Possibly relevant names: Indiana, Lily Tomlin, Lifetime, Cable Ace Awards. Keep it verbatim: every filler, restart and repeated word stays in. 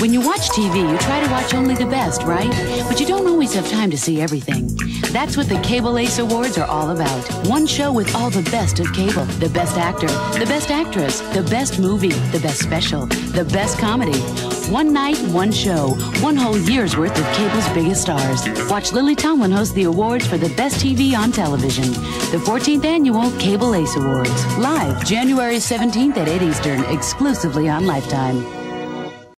When you watch T V, you try to watch only the best, right? But you don't always have time to see everything. That's what the Cable Ace Awards are all about. One show with all the best of cable. The best actor, the best actress, the best movie, the best special, the best comedy. One night, one show, one whole year's worth of cable's biggest stars. Watch Lily Tomlin host the awards for the best T V on television. The fourteenth Annual Cable Ace Awards. Live January seventeenth at eight Eastern, exclusively on Lifetime.